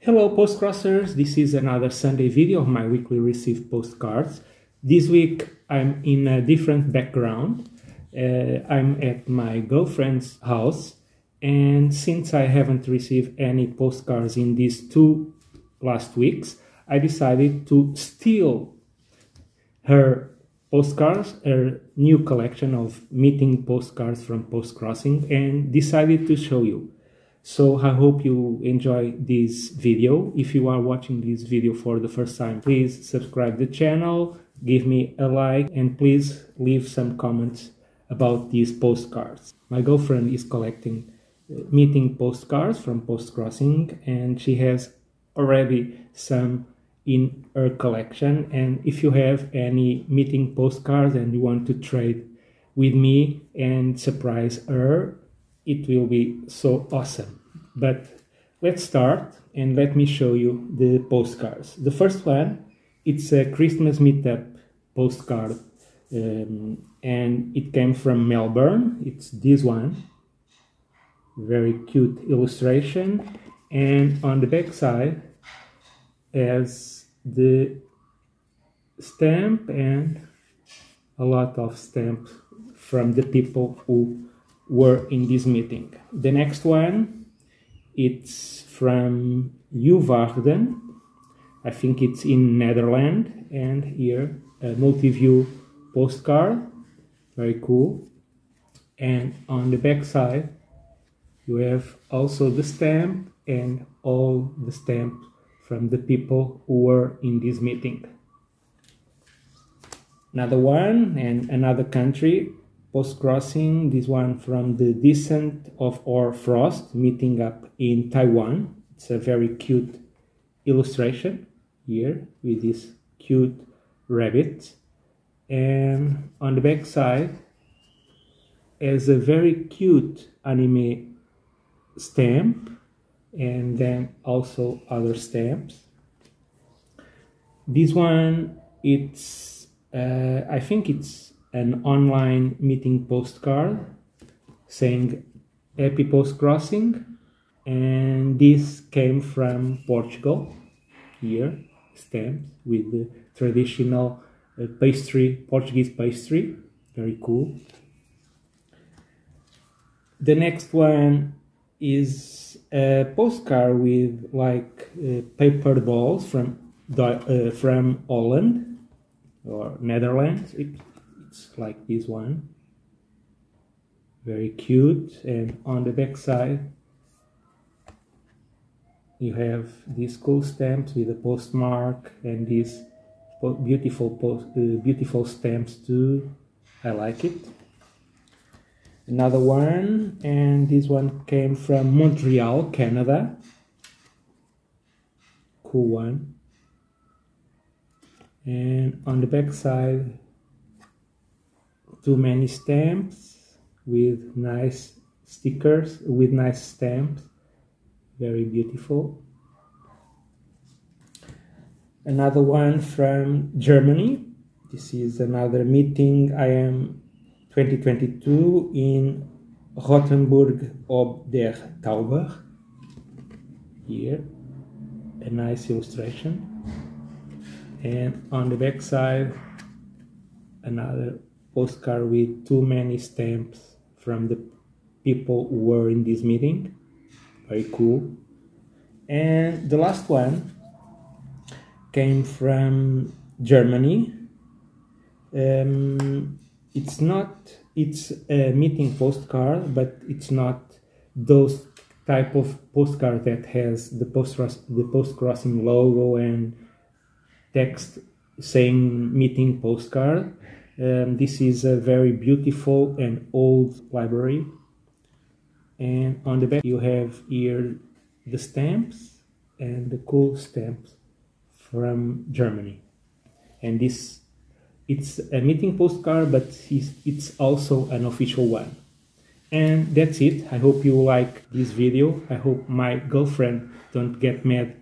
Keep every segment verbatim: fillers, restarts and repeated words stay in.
Hello Postcrossers, this is another Sunday video of my weekly received postcards. This week I'm in a different background. Uh, I'm at my girlfriend's house, and since I haven't received any postcards in these two last weeks, I decided to steal her postcards, her new collection of meeting postcards from Postcrossing, and decided to show you. So I hope you enjoy this video. If you are watching this video for the first time, please subscribe the channel, give me a like, and please leave some comments about these postcards. My girlfriend is collecting meeting postcards from Postcrossing, and she has already some in her collection. And if you have any meeting postcards and you want to trade with me and surprise her, it will be so awesome. But let's start and let me show you the postcards. The first one, it's a Christmas meetup postcard, um, and it came from Melbourne. It's this one, very cute illustration, and on the back side has the stamp and a lot of stamps from the people who were in this meeting. The next one, it's from Uvarden, I think it's in Netherlands, and here a multi-view postcard, very cool, and on the back side you have also the stamp and all the stamps from the people who were in this meeting. Another one and another country, Postcrossing, this one from the Descent of Our Frost, meeting up in Taiwan. It's a very cute illustration here with this cute rabbit, and on the back side is a very cute anime stamp and then also other stamps. This one, it's uh, I think it's an online meeting postcard saying Happy Postcrossing, and this came from Portugal. Here stamps with the traditional uh, pastry, Portuguese pastry, very cool. The next one is a postcard with like uh, paper balls from uh, from Holland or Netherlands. It, like this one, very cute, and on the back side you have these cool stamps with a postmark and these beautiful post, uh, beautiful stamps too. I like it. Another one, and this one came from Montreal, Canada, cool one, and on the back side too many stamps with nice stickers, with nice stamps, very beautiful. Another one from Germany. This is another meeting. I am twenty twenty-two in Rothenburg ob der Tauber. Here, a nice illustration, and on the back side another postcard with too many stamps from the people who were in this meeting, very cool. And the last one came from Germany. Um, it's not, it's a meeting postcard, but it's not those type of postcard that has the post the Postcrossing logo and text saying meeting postcard. Um, this is a very beautiful and old library, and on the back you have here the stamps and the cool stamps from Germany. And this, it's a meeting postcard, but it's also an official one. And that's it. I hope you like this video. I hope my girlfriend don't get mad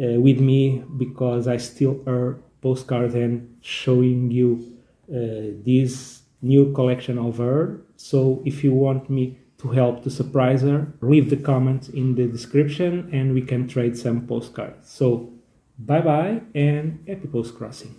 uh, with me because I steal her postcards and showing you Uh, this new collection of her. So if you want me to help the surpriser, leave the comments in the description and we can trade some postcards. So bye bye and happy postcrossing.